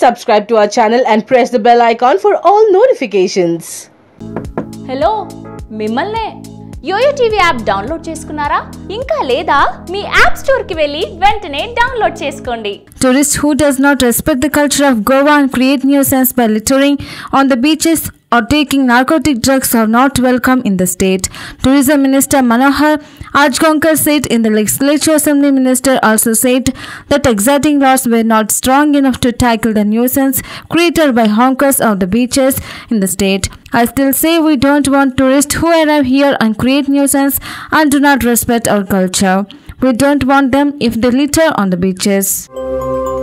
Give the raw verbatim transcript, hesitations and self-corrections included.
subscribe to our channel and press the bell icon for all notifications. Hello, Mimalle. YoYo T V app download cheskunara? Inka leda mee app store ki velli ventane download cheskondi. Tourists who does not respect the culture of Goa and create nuisance by littering on the beaches or taking narcotic drugs are not welcome in the state. Tourism Minister Manohar Ajgaonkar said in the Legislative Assembly. Minister also said that existing laws were not strong enough to tackle the nuisance created by honkers on the beaches in the state. I still say we don't want tourists who arrive here and create nuisance and do not respect our culture. We don't want them if they litter on the beaches.